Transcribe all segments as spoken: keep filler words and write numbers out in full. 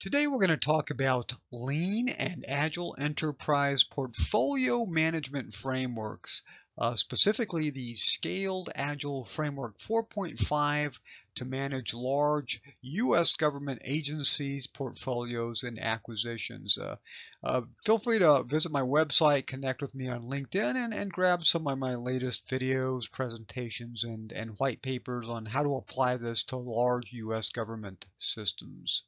Today we're going to talk about lean and agile enterprise portfolio management frameworks, uh, specifically the Scaled Agile Framework four point five to manage large U S government agencies, portfolios, and acquisitions. Uh, uh, feel free to visit my website, connect with me on LinkedIn, and, and grab some of my latest videos, presentations, and, and white papers on how to apply this to large U S government systems.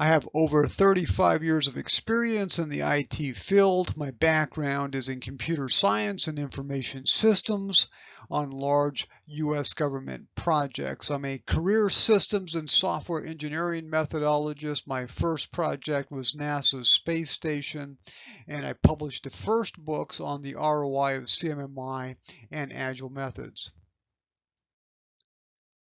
I have over thirty-five years of experience in the I T field. My background is in computer science and information systems on large U S government projects. I'm a career systems and software engineering methodologist. My first project was NASA's space station, and I published the first books on the R O I of C M M I and agile methods.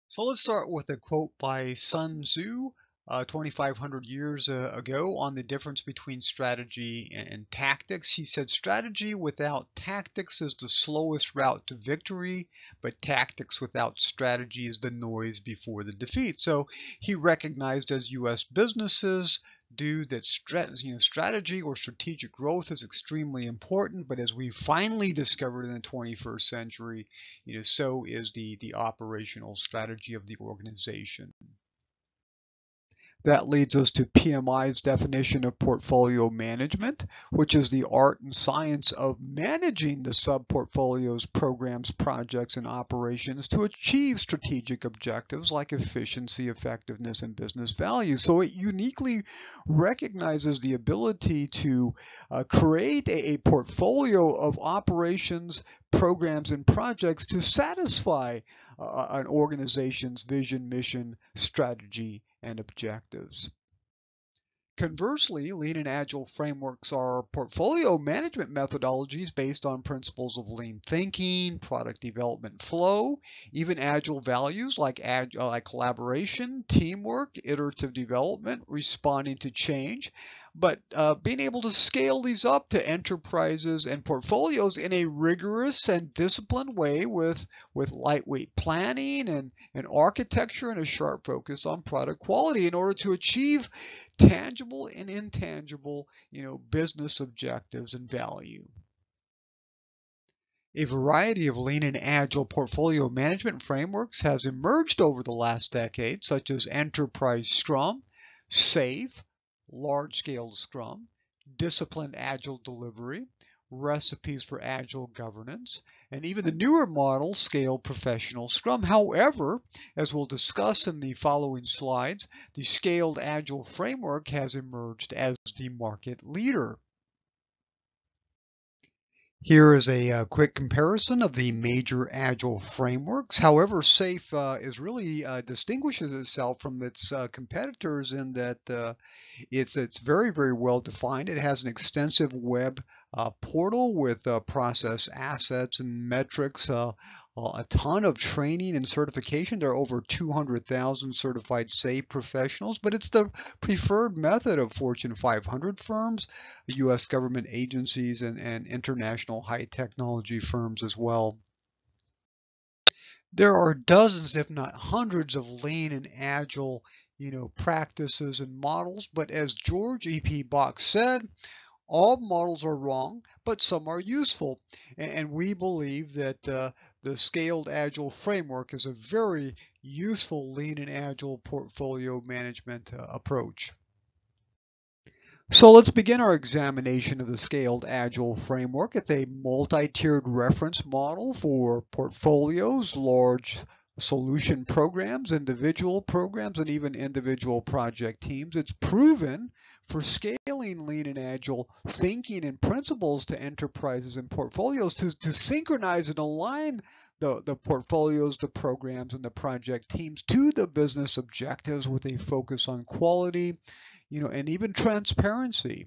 So let's start with a quote by Sun Tzu. Uh, twenty-five hundred years uh, ago on the difference between strategy and, and tactics. He said, strategy without tactics is the slowest route to victory, but tactics without strategy is the noise before the defeat. So he recognized, as U S businesses do, that strat you know, strategy or strategic growth is extremely important, but as we finally discovered in the twenty-first century, you know, so is the, the operational strategy of the organization. That leads us to P M I's definition of portfolio management, which is the art and science of managing the sub-portfolios, programs, projects, and operations to achieve strategic objectives like efficiency, effectiveness, and business value. So it uniquely recognizes the ability to uh, create a, a portfolio of operations, programs, and projects to satisfy uh, an organization's vision, mission, strategy, and objectives. Conversely, lean and agile frameworks are portfolio management methodologies based on principles of lean thinking, product development flow, even agile values like, ag like collaboration, teamwork, iterative development, responding to change, but uh, being able to scale these up to enterprises and portfolios in a rigorous and disciplined way with, with lightweight planning and, and architecture and a sharp focus on product quality in order to achieve tangible and intangible, you know, business objectives and value. A variety of lean and agile portfolio management frameworks has emerged over the last decade, such as Enterprise Scrum, SAFE, Large-Scale Scrum, Disciplined Agile Delivery, Recipes for Agile Governance, and even the newer model, Scaled Professional Scrum. However, as we'll discuss in the following slides, the Scaled Agile Framework has emerged as the market leader. Here is a uh, quick comparison of the major Agile frameworks. However, SAFE uh, is really uh, distinguishes itself from its uh, competitors in that uh, it's, it's very, very well defined. It has an extensive web uh, portal with uh, process assets and metrics, uh, a ton of training and certification. There are over two hundred thousand certified SAFE professionals, but it's the preferred method of Fortune five hundred firms, U S government agencies, and, and international high technology firms as well. There are dozens, if not hundreds, of lean and agile, you know, practices and models, but as George E P Box said, all models are wrong, but some are useful. And we believe that uh, the Scaled Agile Framework is a very useful lean and agile portfolio management uh, approach. So let's begin our examination of the Scaled Agile Framework. It's a multi-tiered reference model for portfolios, large solution programs, individual programs, and even individual project teams. It's proven for scaling lean and agile thinking and principles to enterprises and portfolios to, to synchronize and align the, the portfolios, the programs, and the project teams to the business objectives with a focus on quality, you know, and even transparency.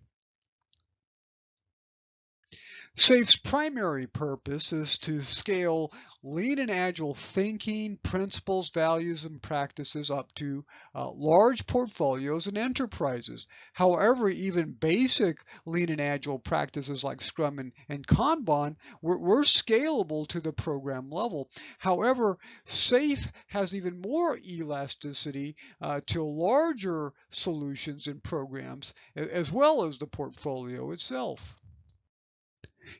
SAFE's primary purpose is to scale lean and agile thinking, principles, values, and practices up to uh, large portfolios and enterprises. However, even basic lean and agile practices like Scrum and, and Kanban were, were scalable to the program level. However, SAFE has even more elasticity uh, to larger solutions and programs, as well as the portfolio itself.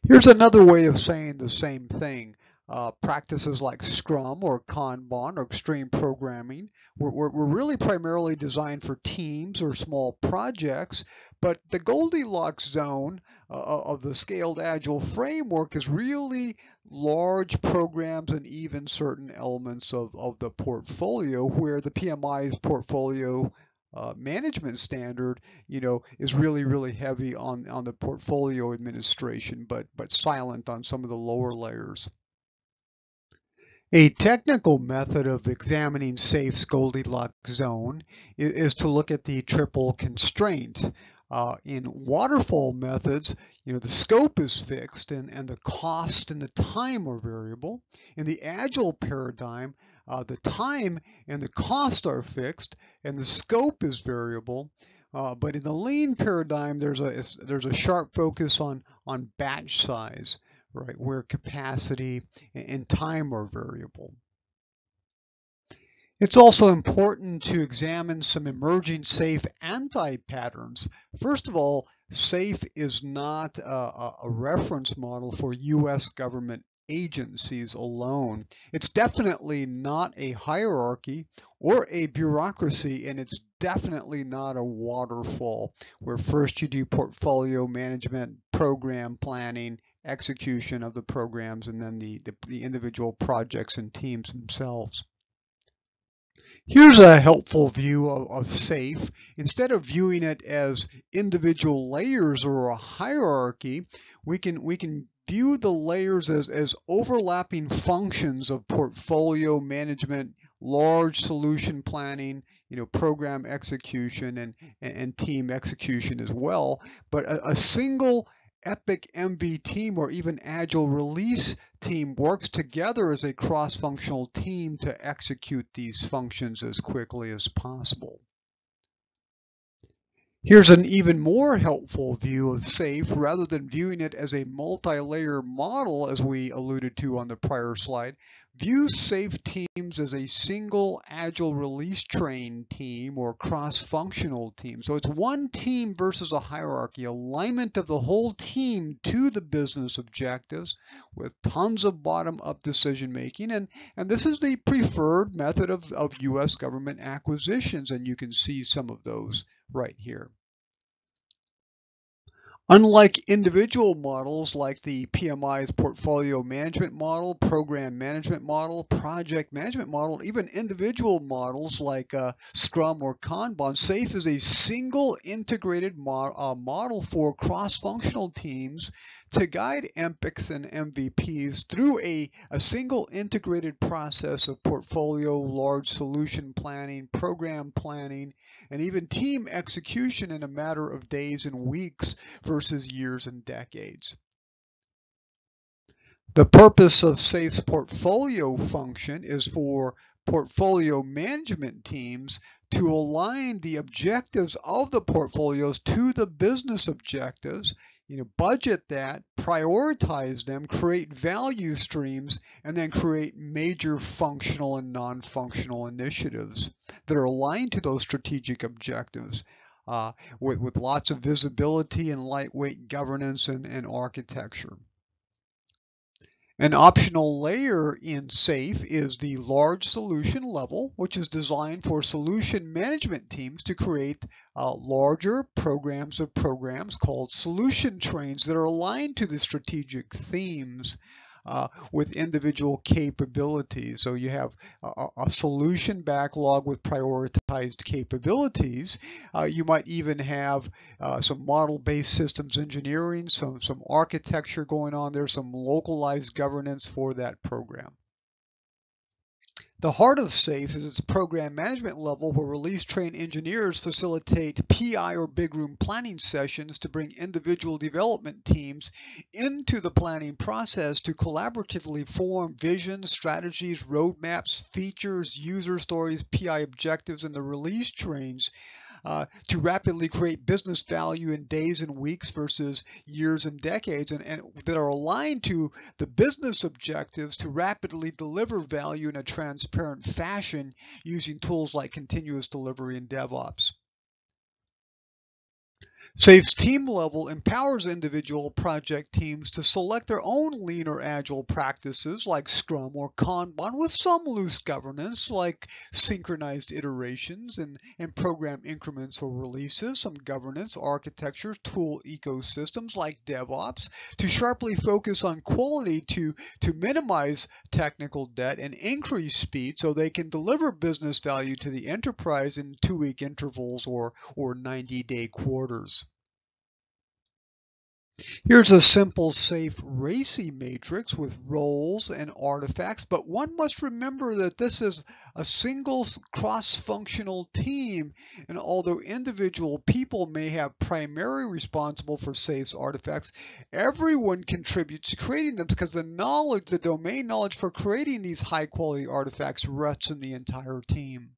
Here's another way of saying the same thing. Uh, practices like Scrum or Kanban or Extreme Programming were, were, were really primarily designed for teams or small projects, but the Goldilocks zone uh, of the Scaled Agile Framework is really large programs and even certain elements of, of the portfolio, where the P M I's portfolio Uh, management standard, you know, is really, really heavy on, on the portfolio administration, but, but silent on some of the lower layers. A technical method of examining SAFE's Goldilocks zone is, is to look at the triple constraint. Uh, in waterfall methods, you know, the scope is fixed and, and the cost and the time are variable. In the agile paradigm, uh, the time and the cost are fixed and the scope is variable. Uh, but in the lean paradigm, there's a there's a sharp focus on on batch size, right, where capacity and time are variable. It's also important to examine some emerging SAFE anti-patterns. First of all, SAFE is not a, a reference model for U S government agencies alone. It's definitely not a hierarchy or a bureaucracy, and it's definitely not a waterfall where first you do portfolio management, program planning, execution of the programs, and then the, the, the individual projects and teams themselves. Here's a helpful view of, of SAFE. Instead of viewing it as individual layers or a hierarchy, we can we can view the layers as, as overlapping functions of portfolio management, large solution planning, you know, program execution, and, and team execution as well. But a, a single epic M V team or even agile release team works together as a cross-functional team to execute these functions as quickly as possible. Here's an even more helpful view of SAFE. Rather than viewing it as a multi-layer model, as we alluded to on the prior slide, view SAFE teams as a single agile release train team or cross-functional team. So it's one team versus a hierarchy, alignment of the whole team to the business objectives with tons of bottom-up decision-making. And, and this is the preferred method of, of U S government acquisitions, and you can see some of those right here. Unlike individual models like the P M I's portfolio management model, program management model, project management model, even individual models like uh, Scrum or Kanban, SAFE is a single integrated mo uh, model for cross-functional teams to guide epics and M V Ps through a, a single integrated process of portfolio, large solution planning, program planning, and even team execution in a matter of days and weeks versus years and decades. The purpose of SAFE's portfolio function is for portfolio management teams to align the objectives of the portfolios to the business objectives, you know, budget that, prioritize them, create value streams, and then create major functional and non-functional initiatives that are aligned to those strategic objectives uh, with, with lots of visibility and lightweight governance and, and architecture. An optional layer in SAFE is the large solution level, which is designed for solution management teams to create uh, larger programs of programs called solution trains that are aligned to the strategic themes uh, with individual capabilities. So you have a, a solution backlog with prioritized capabilities. Uh, you might even have uh, some model-based systems engineering, some, some architecture going on there, some localized governance for that program. The heart of SAFE is its program management level, where release-trained engineers facilitate P I or big room planning sessions to bring individual development teams into the planning process to collaboratively form visions, strategies, roadmaps, features, user stories, P I objectives, and the release trains uh, to rapidly create business value in days and weeks versus years and decades, and, and that are aligned to the business objectives to rapidly deliver value in a transparent transparent fashion using tools like continuous delivery and DevOps. SAFE's team level empowers individual project teams to select their own lean or agile practices like Scrum or Kanban, with some loose governance like synchronized iterations and, and program increments or releases, some governance, architecture, tool ecosystems like DevOps, to sharply focus on quality to, to minimize technical debt and increase speed so they can deliver business value to the enterprise in two-week intervals or, or ninety-day quarters. Here's a simple SAFE RACI matrix with roles and artifacts, but one must remember that this is a single cross-functional team, and although individual people may have primary responsible for SAFE's artifacts, everyone contributes to creating them, because the knowledge, the domain knowledge for creating these high-quality artifacts rests in the entire team.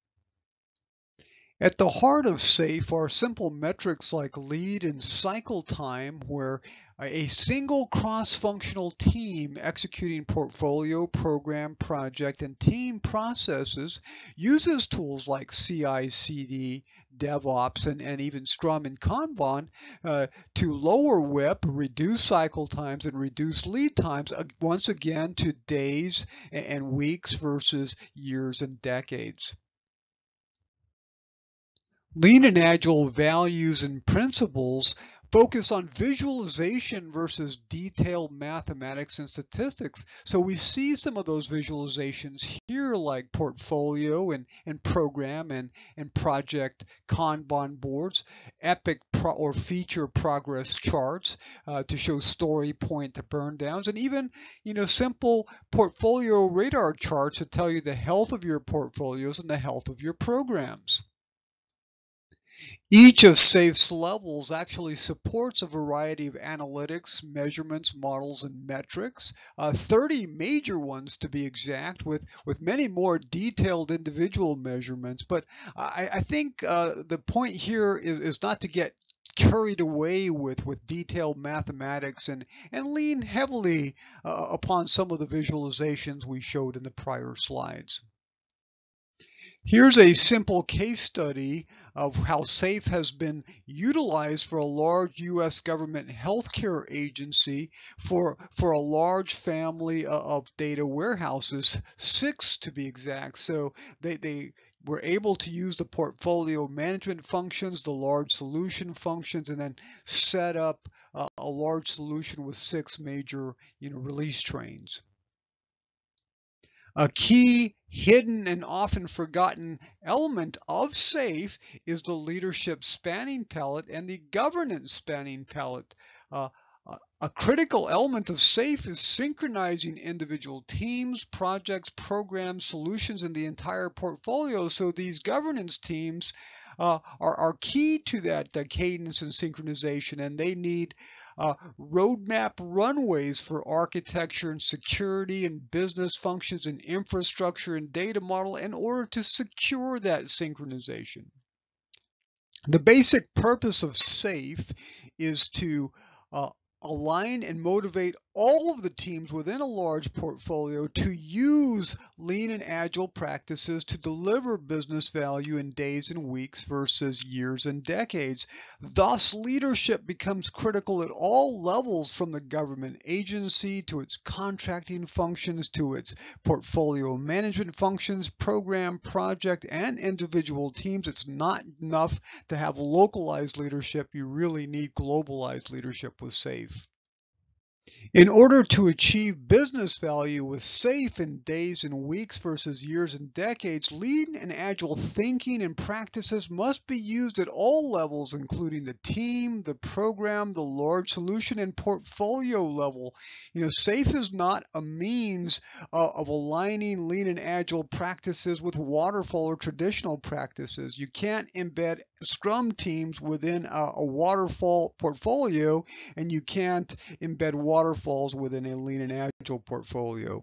At the heart of SAFE are simple metrics like lead and cycle time, where a single cross-functional team executing portfolio, program, project, and team processes uses tools like C I C D, DevOps, and, and even Scrum and Kanban uh, to lower WIP, reduce cycle times, and reduce lead times, uh, once again to days and weeks versus years and decades. Lean and Agile values and principles focus on visualization versus detailed mathematics and statistics. So we see some of those visualizations here, like portfolio and, and program and, and project Kanban boards, epic pro or feature progress charts uh, to show story point to burn downs, and even you know simple portfolio radar charts to tell you the health of your portfolios and the health of your programs. Each of SAFE's levels actually supports a variety of analytics, measurements, models, and metrics, uh, thirty major ones to be exact, with, with many more detailed individual measurements. But I, I think uh, the point here is, is not to get carried away with, with detailed mathematics and, and lean heavily uh, upon some of the visualizations we showed in the prior slides. Here's a simple case study of how SAFE has been utilized for a large U S government healthcare agency for, for a large family of data warehouses, six to be exact. So they, they were able to use the portfolio management functions, the large solution functions, and then set up a, a large solution with six major you know, release trains. A key hidden and often forgotten element of SAFE is the leadership spanning palette and the governance spanning palette. Uh, a critical element of SAFE is synchronizing individual teams, projects, programs, solutions, and the entire portfolio. So these governance teams uh, are, are key to that, that cadence and synchronization, and they need Uh, roadmap runways for architecture and security and business functions and infrastructure and data model in order to secure that synchronization. The basic purpose of SAFE is to uh, align and motivate all of the teams within a large portfolio to use lean and agile practices to deliver business value in days and weeks versus years and decades. Thus, leadership becomes critical at all levels, from the government agency to its contracting functions to its portfolio management functions, program, project, and individual teams. It's not enough to have localized leadership. You really need globalized leadership with SAFE. In order to achieve business value with SAFE in days and weeks versus years and decades, lean and agile thinking and practices must be used at all levels, including the team, the program, the large solution, and portfolio level. You know, SAFE is not a means uh, of aligning lean and agile practices with waterfall or traditional practices. You can't embed Scrum teams within a, a waterfall portfolio, and you can't embed waterfalls within a lean and agile portfolio.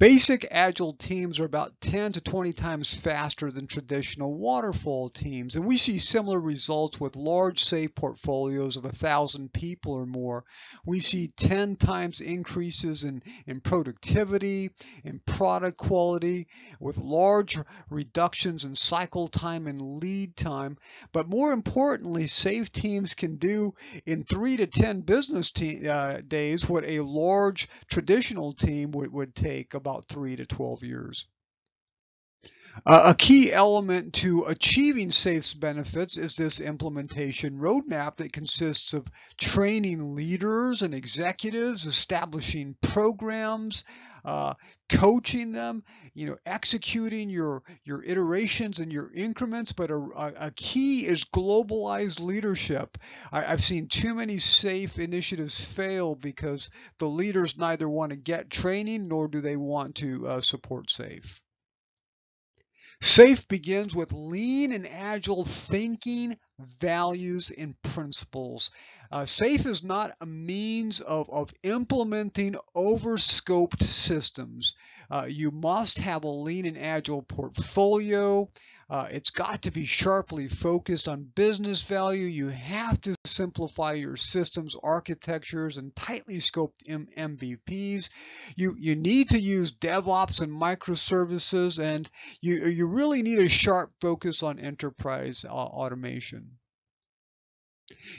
Basic agile teams are about ten to twenty times faster than traditional waterfall teams, and we see similar results with large, safe portfolios of one thousand people or more. We see ten times increases in, in productivity and product quality, with large reductions in cycle time and lead time. But more importantly, safe teams can do in three to ten business te- uh, days what a large traditional team would, would take about about three to twelve years. Uh, a key element to achieving SAFE's benefits is this implementation roadmap that consists of training leaders and executives, establishing programs, uh, coaching them, you know, executing your, your iterations and your increments. But a, a key is globalized leadership. I, I've seen too many SAFE initiatives fail because the leaders neither want to get training nor do they want to uh, support SAFE. SAFE begins with lean and agile thinking, values, and principles. Uh, SAFE is not a means of, of implementing over-scoped systems. Uh, you must have a lean and agile portfolio. Uh, it's got to be sharply focused on business value. You have to simplify your systems architectures and tightly scoped M V Ps. You, you need to use DevOps and microservices, and you, you really need a sharp focus on enterprise uh, automation.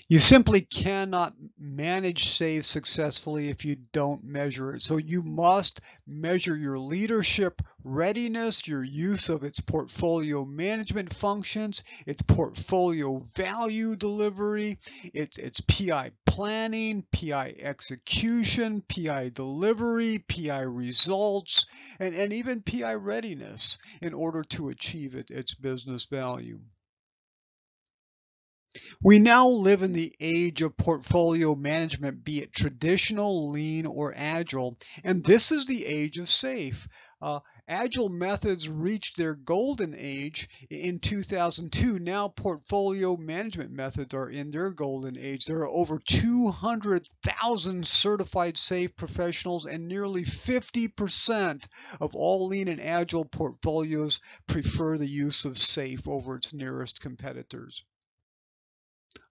You simply cannot manage SAFE successfully if you don't measure it. So you must measure your leadership readiness, your use of its portfolio management functions, its portfolio value delivery, its, its P I planning, P I execution, P I delivery, P I results, and, and even P I readiness in order to achieve it, its business value. We now live in the age of portfolio management, be it traditional, lean, or agile, and this is the age of SAFE. Uh, agile methods reached their golden age in two thousand two. Now portfolio management methods are in their golden age. There are over two hundred thousand certified SAFE professionals, and nearly fifty percent of all lean and agile portfolios prefer the use of SAFE over its nearest competitors.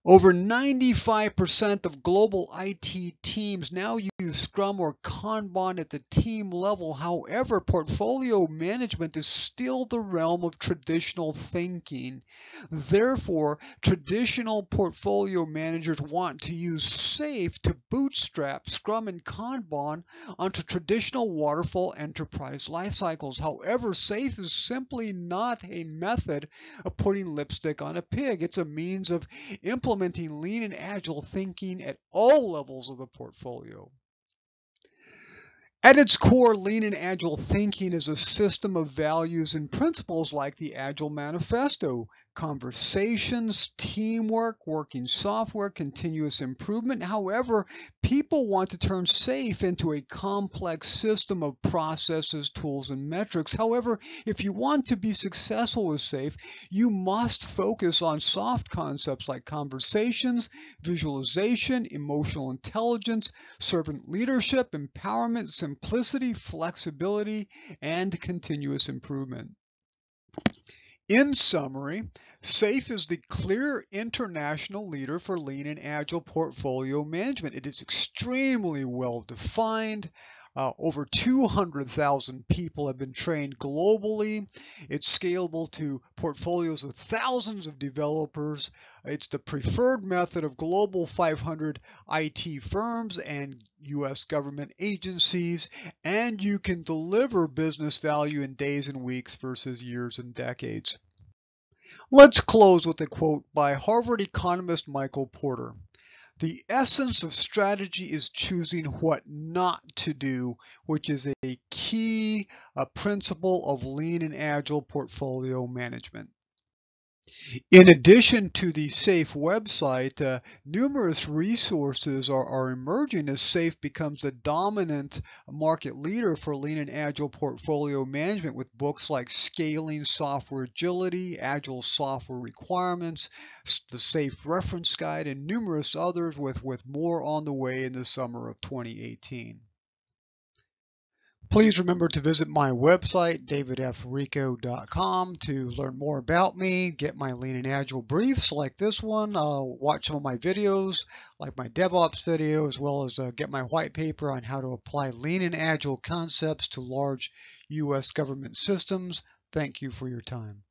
Over ninety-five percent of global I T teams now use Scrum or Kanban at the team level. However, portfolio management is still the realm of traditional thinking. Therefore, traditional portfolio managers want to use SAFE to bootstrap Scrum and Kanban onto traditional waterfall enterprise life cycles. However, SAFE is simply not a method of putting lipstick on a pig. It's a means of implementing Implementing lean and agile thinking at all levels of the portfolio. At its core, lean and agile thinking is a system of values and principles like the Agile Manifesto, conversations, teamwork, working software, continuous improvement. However, people want to turn SAFE into a complex system of processes, tools, and metrics. However, if you want to be successful with SAFE, you must focus on soft concepts like conversations, visualization, emotional intelligence, servant leadership, empowerment, simplicity, flexibility, and continuous improvement. In summary, SAFE is the clear international leader for lean and agile portfolio management. It is extremely well defined. Uh, over two hundred thousand people have been trained globally. It's scalable to portfolios of thousands of developers. It's the preferred method of global five hundred I T firms and U S government agencies, and you can deliver business value in days and weeks versus years and decades. Let's close with a quote by Harvard economist Michael Porter. The essence of strategy is choosing what not to do, which is a key a principle of lean and agile portfolio management. In addition to the SAFE website, uh, numerous resources are, are emerging as SAFE becomes the dominant market leader for lean and agile portfolio management, with books like Scaling Software Agility, Agile Software Requirements, the SAFE Reference Guide, and numerous others, with, with more on the way in the summer of twenty eighteen. Please remember to visit my website, david f rico dot com, to learn more about me, get my Lean and Agile briefs like this one, uh, watch some of my videos like my DevOps video, as well as uh, get my white paper on how to apply Lean and Agile concepts to large U S government systems. Thank you for your time.